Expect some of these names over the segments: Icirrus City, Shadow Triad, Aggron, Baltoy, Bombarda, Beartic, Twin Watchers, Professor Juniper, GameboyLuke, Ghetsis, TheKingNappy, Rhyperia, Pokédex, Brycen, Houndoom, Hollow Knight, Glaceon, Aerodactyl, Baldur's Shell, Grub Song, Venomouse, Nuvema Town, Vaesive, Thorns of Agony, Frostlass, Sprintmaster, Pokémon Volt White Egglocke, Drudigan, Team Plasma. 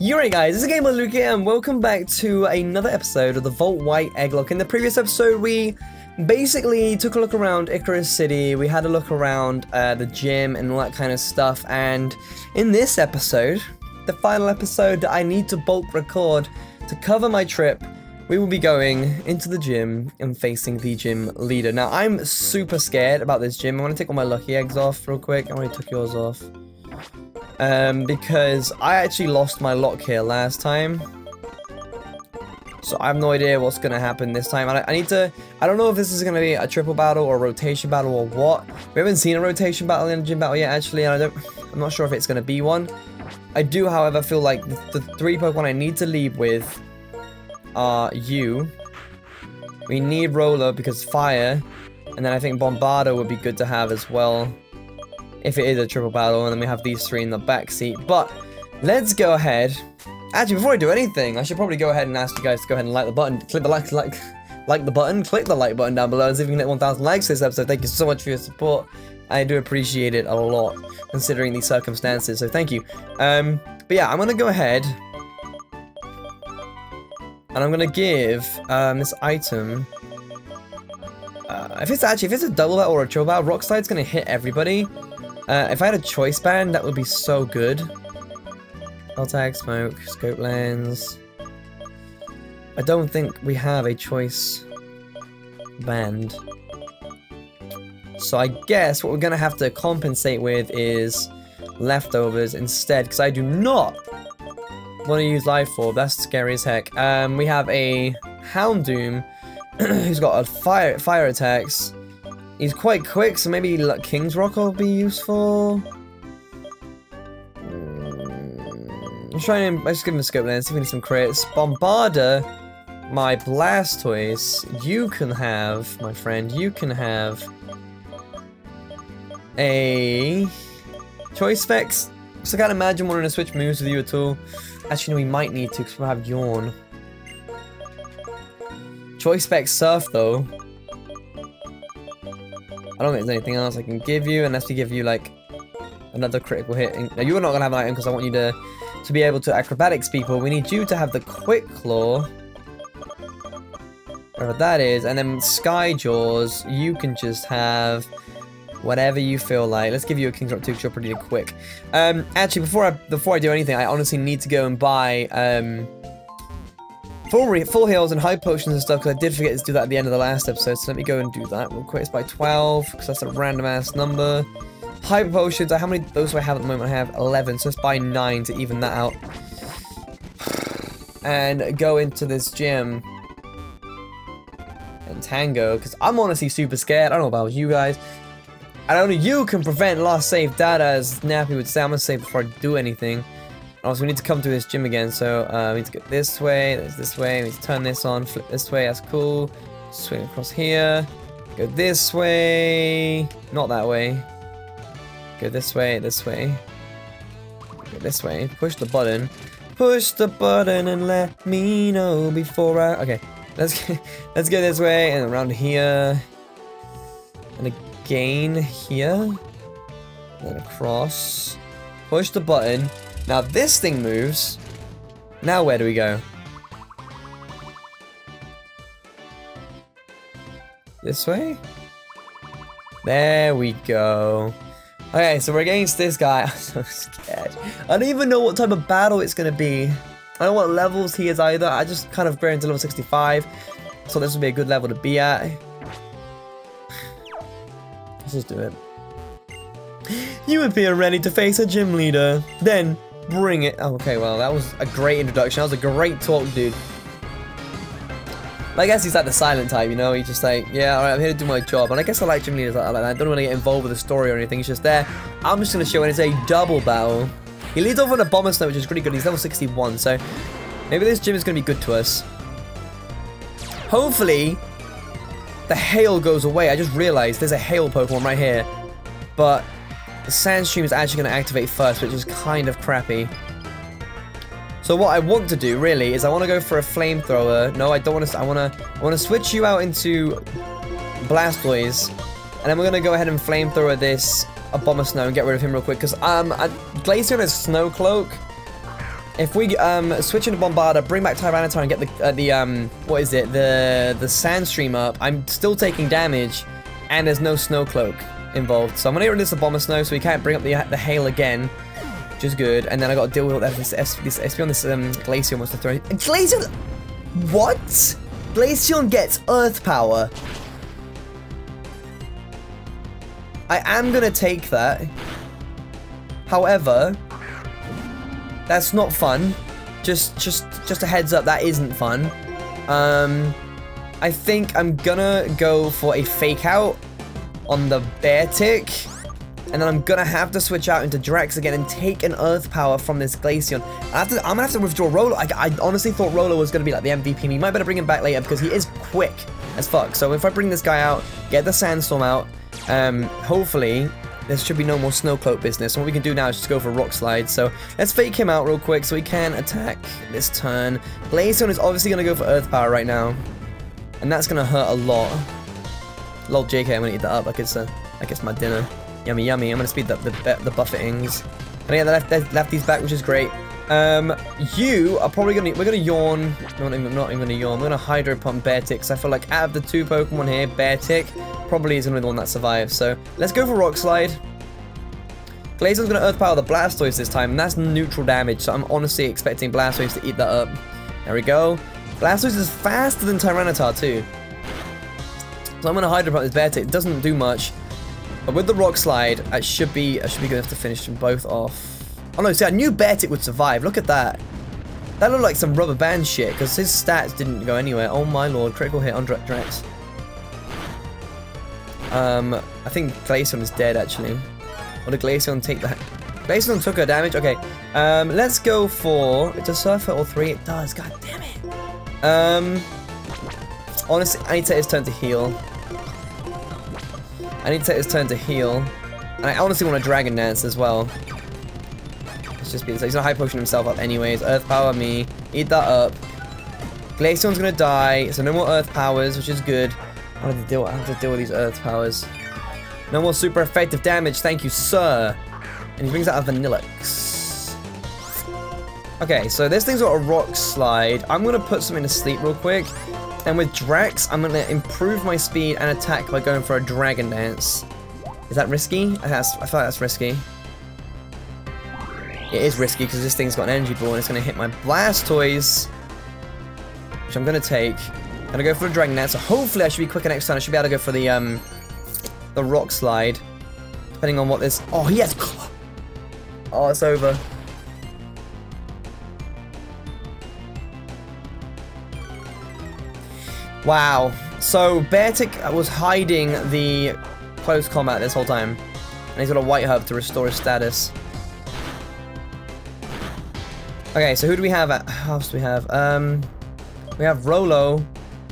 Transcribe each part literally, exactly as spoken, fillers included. Yo guys, this is GameboyLuke and welcome back to another episode of the Volt White Egglocke. In the previous episode, we basically took a look around Icirrus City, we had a look around uh, the gym and all that kind of stuff, and in this episode, the final episode that I need to bulk record to cover my trip, we will be going into the gym and facing the gym leader. Now, I'm super scared about this gym. I want to take all my lucky eggs off real quick. I already took yours off. Um, because I actually lost my lock here last time. So I have no idea what's going to happen this time. I, I need to... I don't know if this is going to be a triple battle or a rotation battle or what. We haven't seen a rotation battle in a gym battle yet, actually. And I don't... I'm not sure if it's going to be one. I do, however, feel like the, the three Pokemon I need to leave with are you. We need Roller because fire. And then I think Bombardo would be good to have as well, if it is a triple battle, and then we have these three in the backseat. But let's go ahead. Actually, before I do anything, I should probably go ahead and ask you guys to go ahead and like the button. Click the like, like, like the button. Click the like button down below and see if we can get one thousand likes this episode. Thank you so much for your support. I do appreciate it a lot, considering these circumstances, so thank you. Um, but yeah, I'm gonna go ahead, and I'm gonna give um, this item. Uh, if it's actually, if it's a double battle or a triple battle, Rock Slide's gonna hit everybody. Uh, if I had a choice band, that would be so good. I'll tag smoke, scope lens. I don't think we have a choice band. So I guess what we're going to have to compensate with is leftovers instead, because I do not want to use Life Orb. That's scary as heck. Um, we have a Houndoom who's got a fire, fire attacks. He's quite quick, so maybe like, King's Rock will be useful. I'm trying to. I just give him a scope there, see if we need some crits. Bombarda, my Blastoise. You can have, my friend. You can have a choice specs. So I can't imagine wanting to switch moves with you at all. Actually, no, we might need to because we have Yawn. Choice specs Surf though. I don't think there's anything else I can give you unless we give you like another critical hit. Now, you're not gonna have an item because I want you to to be able to acrobatics people. We need you to have the Quick Claw, whatever that is, and then Sky Jaws. You can just have whatever you feel like. Let's give you a King's Rock too because you're pretty quick. Um, actually, before I before I do anything, I honestly need to go and buy um. Full, re full heals and high potions and stuff, because I did forget to do that at the end of the last episode, so let me go and do that real quick. It's by twelve, because that's a random ass number. High potions, how many of those do I have at the moment? I have eleven, so it's by nine to even that out. And go into this gym and tango, because I'm honestly super scared. I don't know about you guys. And only you can prevent lost save data, as Nappy would say. I'm going to save before I do anything. Also, we need to come to this gym again, so uh, we need to go this way, this way, we need to turn this on, flip this way, that's cool. Swing across here, go this way, not that way. Go this way, this way, go this way, push the button. Push the button and let me know before I... Okay, let's go, let's go this way and around here. And again here, then across, push the button. Now this thing moves. Now where do we go? This way? There we go. Okay, so we're against this guy. I'm so scared. I don't even know what type of battle it's going to be. I don't know what levels he is either. I just kind of grown to level sixty-five. So this would be a good level to be at. Let's just do it. You appear ready to face a gym leader. Then... bring it. Oh, okay, well, that was a great introduction. That was a great talk, dude. But I guess he's like the silent type, you know? He's just like, yeah, alright, I'm here to do my job. And I guess I like gym leaders like that. I don't want to get involved with the story or anything. He's just there. I'm just going to show it. It's a double battle. He leads off on Abomasnow, which is pretty good. He's level sixty-one, so maybe this gym is going to be good to us. Hopefully, the hail goes away. I just realized there's a hail Pokemon right here. But the Sandstream is actually going to activate first, which is kind of crappy. So what I want to do, really, is I want to go for a Flamethrower. No, I don't want to... I want to I want to switch you out into Blastoise. And then we're going to go ahead and flamethrower this Abomasnow and get rid of him real quick, because um, Glaceon has Snow Cloak. If we um, switch into Bombarda, bring back Tyranitar and get the, uh, the um, what is it, the the Sand Stream up, I'm still taking damage, and there's no Snow Cloak involved. So I'm going to get rid of this Abomasnow so we can't bring up the, the Hail again, which is good. And then I got to deal with this, this, this S P on this um, Glaceon wants to throw. Glaceon? What? Glaceon gets Earth Power. I am going to take that. However, that's not fun. Just just just a heads up, that isn't fun. Um I think I'm gonna go for a fake out on the Beartic. And then I'm gonna have to switch out into Drax again and take an Earth Power from this Glaceon. I have to, I'm gonna have to withdraw Rolo. I, I honestly thought Rolo was gonna be like the M V P. We might better bring him back later because he is quick as fuck. So if I bring this guy out, get the Sandstorm out, um, hopefully there should be no more Snow Cloak business. What we can do now is just go for Rock Slide. So let's fake him out real quick so he can attack this turn. Glaceon is obviously going to go for Earth Power right now. And that's going to hurt a lot. Lol, J K, I'm going to eat that up. Like it's, uh, like it's my dinner. Yummy, yummy. I'm going to speed up the, the, the buffetings. And I get the left, the lefties back, which is great. Um, you are probably going to... We're going to yawn. No, I'm not even going to yawn. We're going to Hydro Pump Beartic. Because I feel like out of the two Pokemon here, Beartic probably is going to be the one that survives. So let's go for Rock Slide. Glaceon's going to Earth Power the Blastoise this time, and that's neutral damage. So I'm honestly expecting Blastoise to eat that up. There we go. Blastoise is faster than Tyranitar too. So I'm going to Hydro Pump this Beartic. It doesn't do much, but with the Rock Slide, I should be I should be good enough to finish them both off. Oh no! See, I knew Beartic would survive. Look at that. That looked like some rubber band shit because his stats didn't go anywhere. Oh my lord! Critical hit on Drax. Um, I think Glaceon is dead, actually. Or did Glaceon take that? Glaceon took her damage? Okay. Um, let's go for... Does Surf hit all three? It does. God damn it. Um, honestly, I need to take his turn to heal. I need to take his turn to heal. And I honestly want a Dragon Dance as well. Let's just be... He's going to High Potion himself up anyways. Earth Power me. Eat that up. Glaceon's going to die. So no more Earth Powers, which is good. I have to deal, I have to deal with these Earth Powers. No more super effective damage, thank you, sir. And he brings out a Vanillix. Okay, so this thing's got a Rock Slide. I'm going to put something to sleep real quick. And with Drax, I'm going to improve my speed and attack by going for a Dragon Dance. Is that risky? I, I feel like that's risky. It is risky because this thing's got an Energy Ball and it's going to hit my Blastoise, which I'm going to take. I'm gonna go for a Dragon Dance, so hopefully I should be quicker next time. I should be able to go for the um, the Rock Slide, depending on what this. Oh, he has. Oh, it's over. Wow. So Beartic was hiding the close combat this whole time, and he's got a White Herb to restore his status. Okay, so who do we have? At, who else do we have? Um, we have Rolo,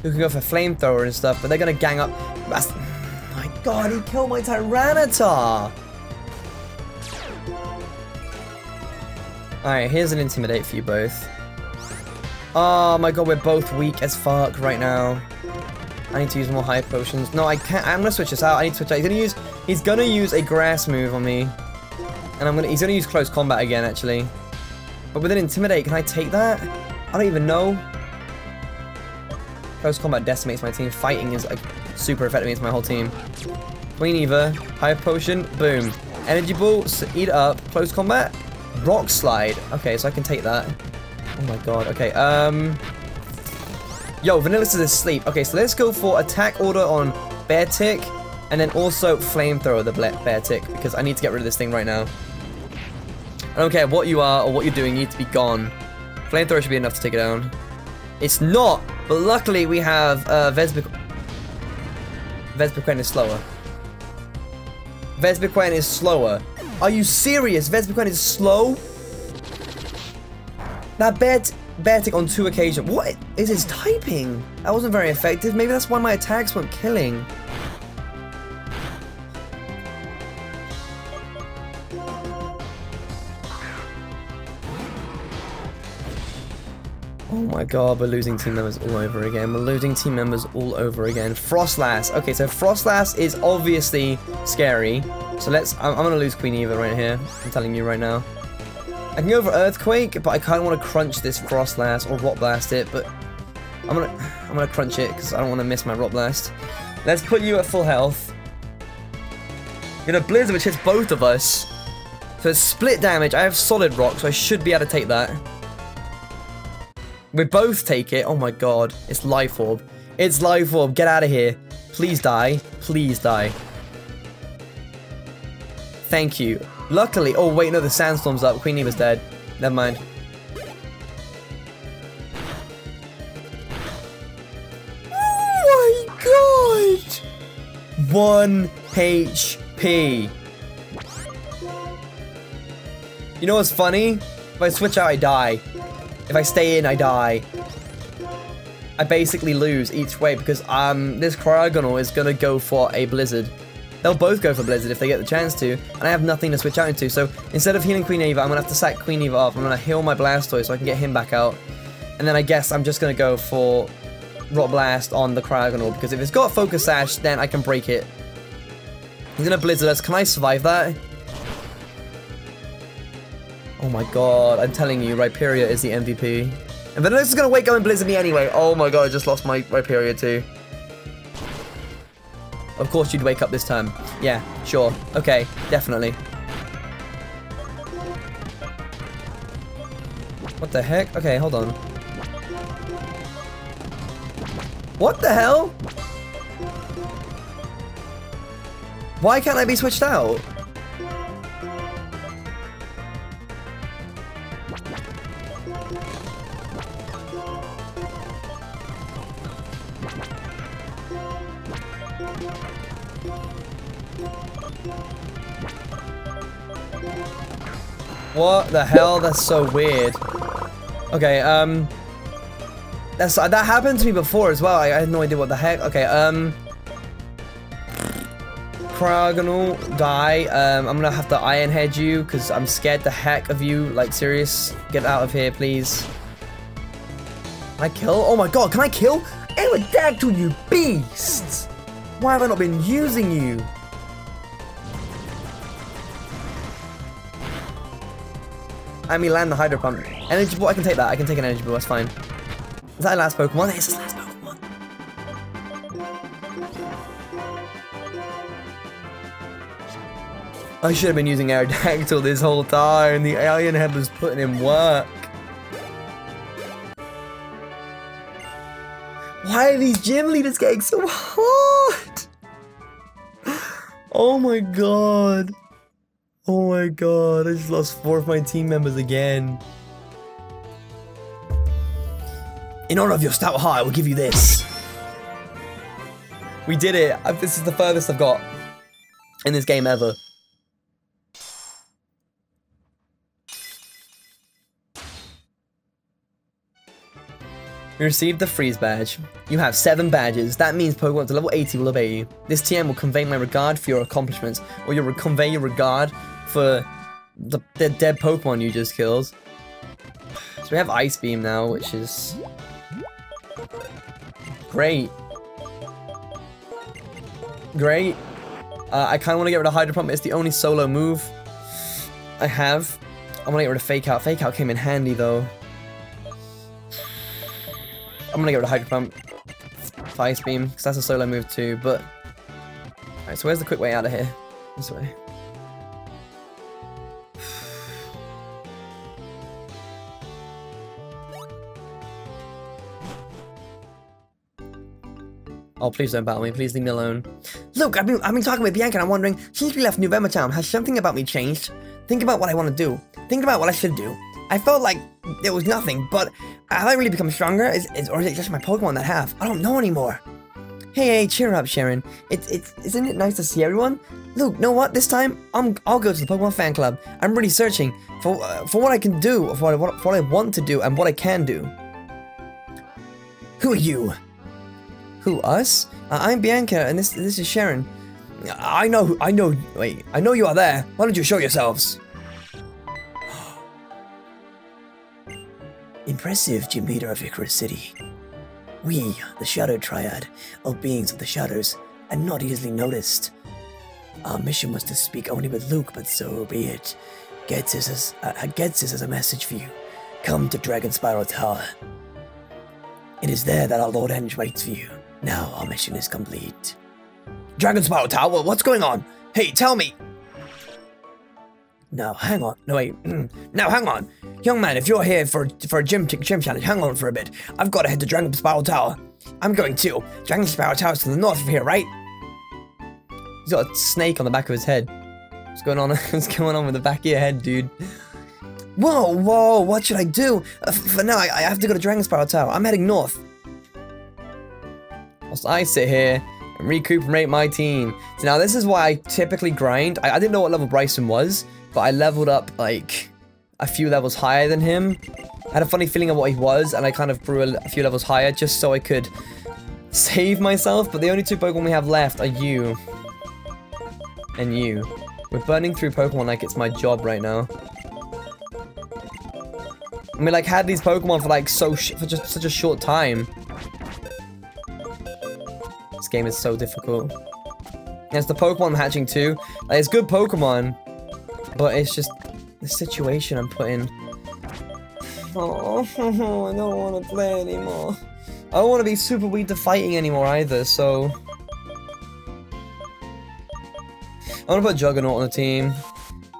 who can go for Flamethrower and stuff, but they're gonna gang up. That's... My god, he killed my Tyranitar! Alright, here's an Intimidate for you both. Oh my god, we're both weak as fuck right now. I need to use more High Potions. No, I can't. I'm gonna switch this out. I need to switch out. He's gonna use, he's gonna use a Grass move on me. And I'm gonna, he's gonna use Close Combat again, actually. But with an Intimidate, can I take that? I don't even know. Close Combat decimates my team. Fighting is like super effective against my whole team. Queen Eva, High Potion, boom. Energy Ball, eat it up. Close Combat, Rock Slide. Okay, so I can take that. Oh my god, okay. Um, Yo, Vanillix is asleep. Okay, so let's go for attack order on Beartic and then also Flamethrower the Beartic because I need to get rid of this thing right now. I don't care what you are or what you're doing, you need to be gone. Flamethrower should be enough to take it down. It's not! But luckily we have uh, Vespiquen. Vespiquen is slower. Vespiquen is slower. Are you serious? Vespiquen is slow? That Beartic Beartic on two occasions. What is his typing? That wasn't very effective. Maybe that's why my attacks weren't killing. Oh my god, we're losing team members all over again. We're losing team members all over again. Frostlass. Okay, so Frostlass is obviously scary. So let's... I'm, I'm going to lose Queen Eva right here. I'm telling you right now. I can go for Earthquake, but I kind of want to crunch this Frostlass or Rock Blast it. But I'm going to I'm gonna crunch it because I don't want to miss my Rock Blast. Let's put you at full health. You know, Blizzard, which hits both of us. So it's split damage. I have Solid Rock, so I should be able to take that. We both take it. Oh my god. It's Life Orb. It's Life Orb. Get out of here. Please die. Please die. Thank you. Luckily. Oh, wait. No, the sandstorm's up. Queen Eva's dead. Never mind. Oh my god. one H P. You know what's funny? If I switch out, I die. If I stay in, I die. I basically lose each way because um, this Cryogonal is going to go for a Blizzard. They'll both go for Blizzard if they get the chance to, and I have nothing to switch out into. So instead of healing Queen Eva, I'm going to have to sack Queen Eva off. I'm going to heal my Blastoise so I can get him back out. And then I guess I'm just going to go for Rock Blast on the Cryogonal because if it's got Focus Sash, then I can break it. He's going to Blizzard us. Can I survive that? Oh my god, I'm telling you, Rhyperia is the M V P. And Venomouse is gonna wake up and Blizzard me anyway. Oh my god, I just lost my Rhyperia too. Of course you'd wake up this time. Yeah, sure. Okay, definitely. What the heck? Okay, hold on. What the hell? Why can't I be switched out? What the hell? That's so weird. Okay, um... That's, uh, that happened to me before as well. I, I had no idea what the heck. Okay, um... Cryogonal, die. Um, I'm gonna have to Iron Head you, because I'm scared the heck of you. Like, serious. Get out of here, please. Can I kill? Oh my god, can I kill? Aerodactyl, you beasts! Why have I not been using you? I mean, land the Hydro Pump. Energy Ball, I can take that. I can take an Energy Ball, that's fine. Is that our last Pokemon? That is his last Pokemon. I should have been using Aerodactyl this whole time. The Alien Head was putting in work. Why are these gym leaders getting so hard? Oh my god. Oh my god, I just lost four of my team members again. In honor of your stout heart, I will give you this. We did it. I've, this is the furthest I've got in this game ever. We received the freeze badge. You have seven badges. That means Pokemon to level eighty will obey you. This T M will convey my regard for your accomplishments, or you'll convey your regard for the, the dead Pokemon you just killed. So we have Ice Beam now, which is great. Great. Uh, I kind of want to get rid of Hydro Pump. It's the only solo move I have. I want to get rid of Fake Out. Fake Out came in handy though. I'm going to get rid of Hydro Pump. Ice Beam, because that's a solo move too, but... Alright, so where's the quick way out of here? This way. Oh, please don't battle me. Please leave me alone. Look, I've been, I've been talking with Bianca and I'm wondering, since we left Nuvema Town, has something about me changed? Think about what I want to do. Think about what I should do. I felt like there was nothing, but have I really become stronger? Is, is, or is it just my Pokemon that have? I don't know anymore. Hey, hey, cheer up, Sharon. It's, it's, isn't it nice to see everyone? Look, know what? This time, I'm, I'll go to the Pokemon fan club. I'm really searching for uh, for what I can do, for what, what, for what I want to do, and what I can do. Who are you? Who, us? Uh, I'm Bianca, and this this is Sharon. I know, who, I know, wait, I know you are there. Why don't you show yourselves? Impressive, Gym Leader of Icirrus City. We, the Shadow Triad, are beings of the shadows, and not easily noticed. Our mission was to speak only with Luke, but so be it. Ghetsis has, uh, Ghetsis has a message for you. Come to Dragon Spiral Tower. It is there that our Lord Eng waits for you. Now our mission is complete. Dragon Spiral Tower? What's going on? Hey, tell me! Now, hang on. No, wait. Now, hang on. Young man, if you're here for, for a gym, gym challenge, hang on for a bit. I've got to head to Dragon Spiral Tower. I'm going too. Dragon Spiral Tower's to the north of here, right? He's got a snake on the back of his head. What's going on? What's going on with the back of your head, dude? Whoa, whoa, what should I do? Uh, for now, I, I have to go to Dragon Spiral Tower. I'm heading north. Whilst I sit here and recuperate my team. So now, this is why I typically grind. I, I didn't know what level Brycen was, but I leveled up, like, a few levels higher than him. I had a funny feeling of what he was, and I kind of grew a, a few levels higher just so I could save myself. But the only two Pokemon we have left are you and you. We're burning through Pokemon like it's my job right now. I mean, like, had these Pokemon for, like, so sh for just such a short time. This game is so difficult. And it's the Pokemon I'm hatching, too. Like, it's good Pokemon. But it's just the situation I'm put in. Oh, I don't want to play anymore. I don't want to be super weak to fighting anymore either, so... I want to put Juggernaut on the team.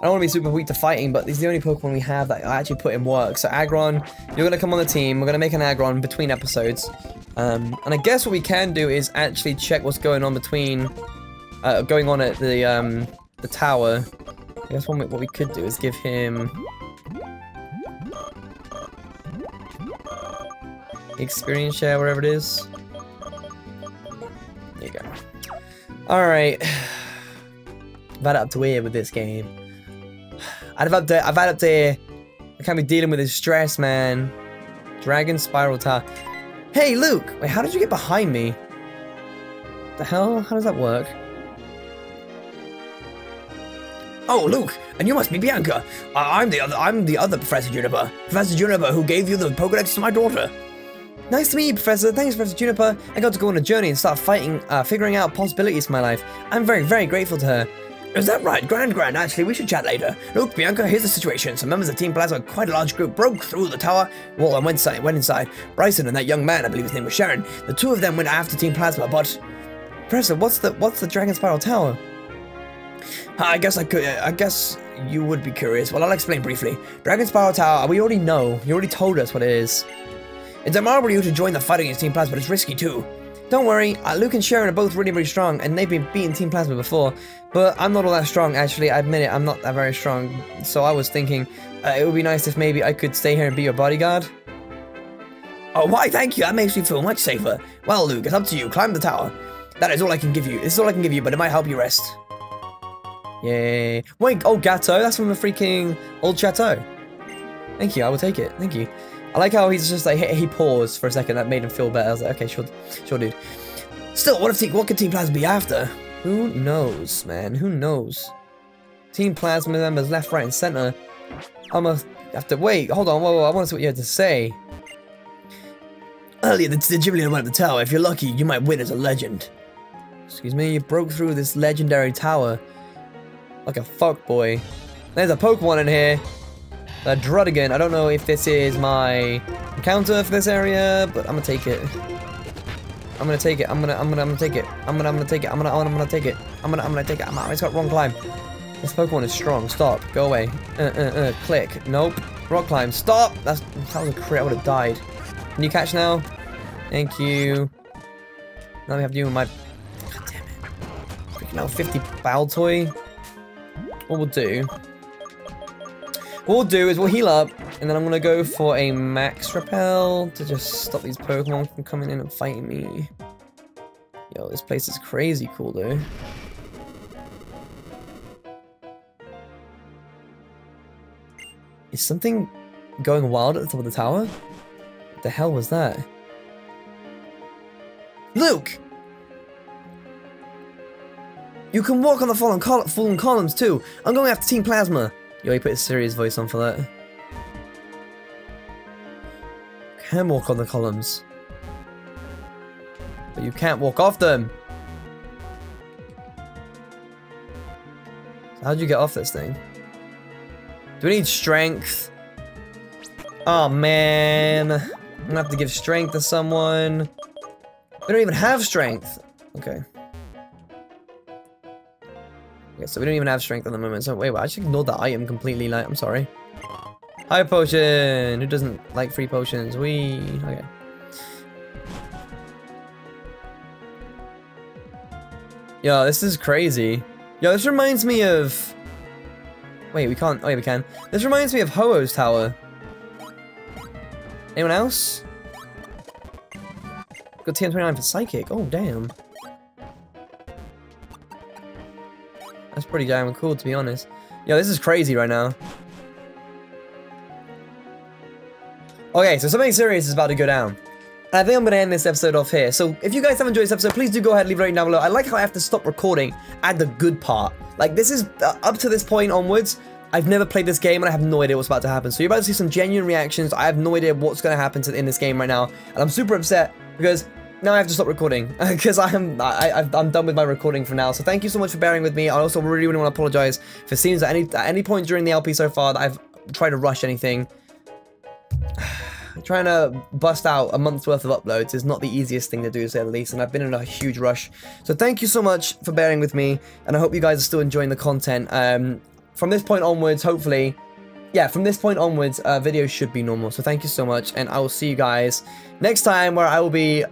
I don't want to be super weak to fighting, but these are the only Pokemon we have that I actually put in work. So Aggron, you're going to come on the team. We're going to make an Aggron between episodes. Um, and I guess what we can do is actually check what's going on between... Uh, going on at the, um, the tower. I guess one, what we could do is give him experience share, whatever it is. There you go. Alright. I've had it up to here with this game. I've, up to, I've had it up to here. I can't be dealing with his stress, man. Dragon Spiral Tower. Hey, Luke! Wait, how did you get behind me? The hell? How does that work? Oh, Luke, and you must be Bianca. Uh, I'm the other. I'm the other Professor Juniper. Professor Juniper, who gave you the Pokédex to my daughter. Nice to meet you, Professor. Thanks, Professor Juniper. I got to go on a journey and start fighting, uh, figuring out possibilities for my life. I'm very, very grateful to her. Is that right, Grand Grand? Actually, we should chat later. Luke, Bianca, here's the situation. Some members of Team Plasma, quite a large group, broke through the tower wall and went inside. Went inside. Brycen and that young man, I believe his name was Sharon. The two of them went after Team Plasma, but Professor, what's the what's the Dragon Spiral Tower? I guess I could. I guess you would be curious. Well, I'll explain briefly. Dragon Spiral Tower, we already know. You already told us what it is. It's a marvel you to join the fight against Team Plasma, but it's risky too. Don't worry, uh, Luke and Sharon are both really, really strong, and they've been beating Team Plasma before. But I'm not all that strong, actually. I admit it, I'm not that very strong. So I was thinking uh, it would be nice if maybe I could stay here and be your bodyguard. Oh, why, thank you. That makes me feel much safer. Well, Luke, it's up to you. Climb the tower. That is all I can give you. This is all I can give you, but it might help you rest. Yay. Wait, oh, Gato, that's from the freaking old chateau. Thank you, I will take it, thank you. I like how he's just like, he, he paused for a second, that made him feel better. I was like, okay, sure, sure dude. Still, what if team, what could Team Plasma be after? Who knows, man, who knows? Team Plasma members left, right, and center. I must have to, wait, hold on, whoa, whoa, I want to see what you had to say. Earlier, the, the gym leader went up the tower. If you're lucky, you might win as a legend. Excuse me, you broke through this legendary tower. Like a fuckboy. There's a Pokemon in here. A Drudigan. I don't know if this is my encounter for this area, but I'm gonna take it. I'm gonna take it. I'm gonna. I'm gonna. I'm gonna take it. I'm gonna. I'm gonna take it. I'm gonna. I'm gonna take it. I'm gonna. I'm gonna take it. I'm out. It's got wrong climb. This Pokemon is strong. Stop. Go away. Uh. Uh. uh. Click. Nope. Rock climb. Stop. That's that was a crit. I would have died. Can you catch now? Thank you. Now we have you and my. God damn it. Freaking out. fifty Baltoy. What we'll do, what we'll do is we'll heal up, and then I'm gonna go for a max repel to just stop these Pokemon from coming in and fighting me. Yo, this place is crazy cool, though. Is something going wild at the top of the tower? What the hell was that? Luke! You can walk on the fallen, col fallen columns too. I'm going after Team Plasma. Yo, he put his serious voice on for that. can walk on the columns. But you can't walk off them. How'd you get off this thing? Do we need strength? Oh man. I'm gonna have to give strength to someone. We don't even have strength. Okay. Okay, so we don't even have strength at the moment. So wait, wait, I just ignored that item completely. Like, I'm sorry. High potion. Who doesn't like free potions? We. Okay. Yo, this is crazy. Yo, this reminds me of. Wait, we can't. Oh, yeah, we can. This reminds me of Ho-Oh's tower. Anyone else? Got T M twenty-nine for psychic. Oh, damn. That's pretty damn cool, to be honest. Yo, this is crazy right now. Okay, so something serious is about to go down. And I think I'm going to end this episode off here. So if you guys have enjoyed this episode, please do go ahead and leave a rating down below. I like how I have to stop recording at the good part. Like, this is, uh, up to this point onwards, I've never played this game and I have no idea what's about to happen. So you're about to see some genuine reactions. I have no idea what's going to happen to, in this game right now. And I'm super upset because... now I have to stop recording because I'm I, I'm done with my recording for now. So thank you so much for bearing with me. I also really really want to apologize if it seems at any at any point during the L P so far that I've tried to rush anything. Trying to bust out a month's worth of uploads is not the easiest thing to do, to say the least, and I've been in a huge rush. So thank you so much for bearing with me, and I hope you guys are still enjoying the content. Um, from this point onwards, hopefully, yeah, from this point onwards, uh, videos should be normal. So thank you so much, and I will see you guys next time where I will be.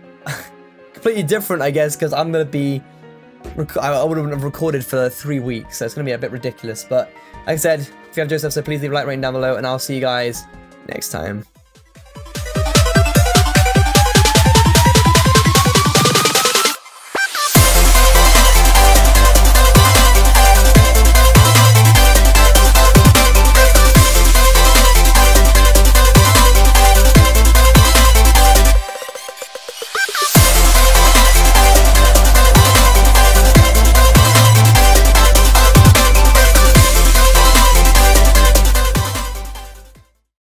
Completely different, I guess, because I'm gonna be I wouldn't have recorded for three weeks, so it's gonna be a bit ridiculous. But like I said, if you have enjoyed this episode, please leave a like rating down below, and I'll see you guys next time.